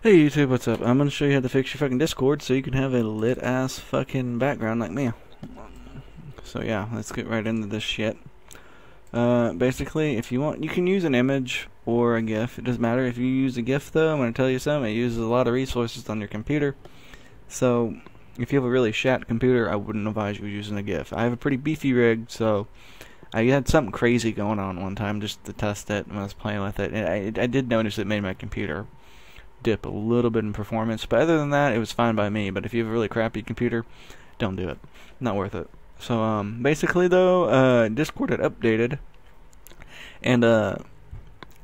Hey YouTube, what's up? I'm gonna show you how to fix your fucking Discord so you can have a lit ass fucking background like me. So yeah, let's get right into this shit. Basically, if you want, you can use an image or a GIF. It doesn't matter. If you use a GIF though, I'm gonna tell you something. It uses a lot of resources on your computer. So if you have a really shat computer, I wouldn't advise you using a GIF. I have a pretty beefy rig, so I had something crazy going on one time just to test it when I was playing with it. And I did notice it made my computer dip a little bit in performance, but other than that, it was fine by me. But if you have a really crappy computer, don't do it. Not worth it. So basically though, Discord had updated, and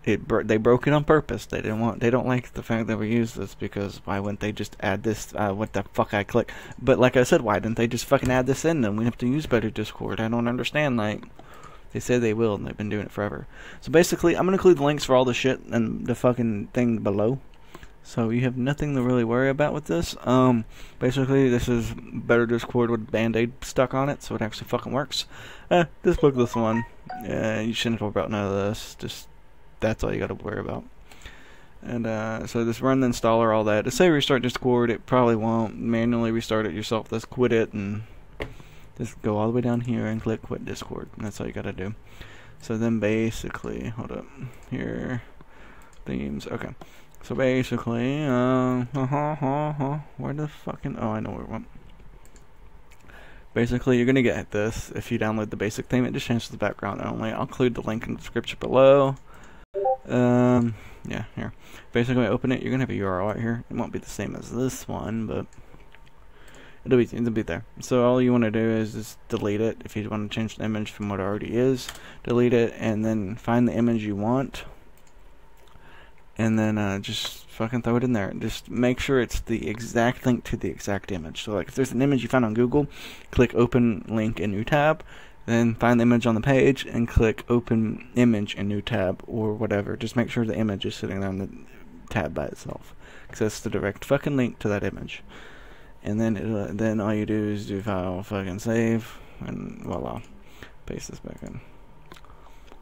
they broke it on purpose. They didn't want. They don't like the fact that we use this, because why wouldn't they just add this? What the fuck I click? But like I said, why didn't they just fucking add this in? Then we have to use better Discord. I don't understand. Like, they say they will, and they've been doing it forever. So basically, I'm gonna include links for all the shit and the fucking thing below. So you have nothing to really worry about with this. Basically, this is Better Discord with Band-Aid stuck on it, so it actually fucking works. Just book this one. You shouldn't worry about none of this. Just that's all you got to worry about. And so just run the installer, all that. Just say restart Discord. It probably won't. Manually restart it yourself. Just quit it and just go all the way down here and click Quit Discord. And that's all you got to do. So then basically, hold up here, themes. Okay. So basically, where the fucking, oh, I know where it went. Basically, you're gonna get this if you download the basic theme. It just changes the background only. I'll include the link in the description below. Yeah, here. Basically, when I open it, you're gonna have a URL right here. It won't be the same as this one, but it'll be there. So all you want to do is just delete it. If you want to change the image from what it already is, delete it, and then find the image you want. And then just fucking throw it in there. Just make sure it's the exact link to the exact image. So like if there's an image you found on Google, click open link in new tab, then find the image on the page and click open image in new tab or whatever. Just make sure the image is sitting on the tab by itself, because that's the direct fucking link to that image. And then then all you do is do file, fucking save, and voila. Paste this back in.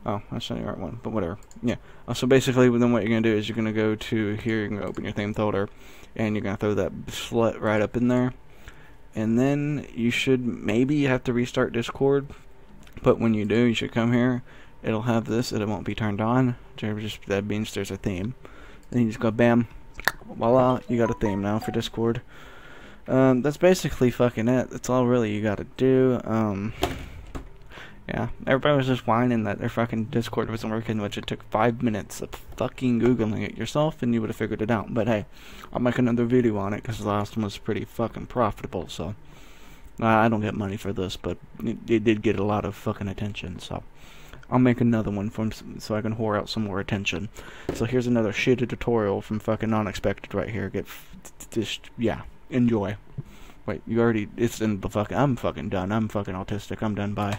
Oh, that's not the right one, but whatever. Yeah. So basically, then what you're going to do is you're going to go to here, you're going to open your theme folder, and you're going to throw that slut right up in there. And then you should maybe have to restart Discord, but when you do, you should come here. It'll have this, and it won't be turned on. That means there's a theme. Then you just go bam, voila, you got a theme now for Discord. That's basically fucking it. That's all really you got to do. Yeah, everybody was just whining that their fucking Discord wasn't working, which it took 5 minutes of fucking Googling it yourself, and you would have figured it out. But hey, I'll make another video on it, because the last one was pretty fucking profitable, so. I don't get money for this, but it did get a lot of fucking attention, so. I'll make another one so I can whore out some more attention. So here's another shitty tutorial from fucking Unexpected right here. Yeah, enjoy. Wait, you already, it's in the fucking, I'm fucking done. I'm fucking autistic. I'm done, bye.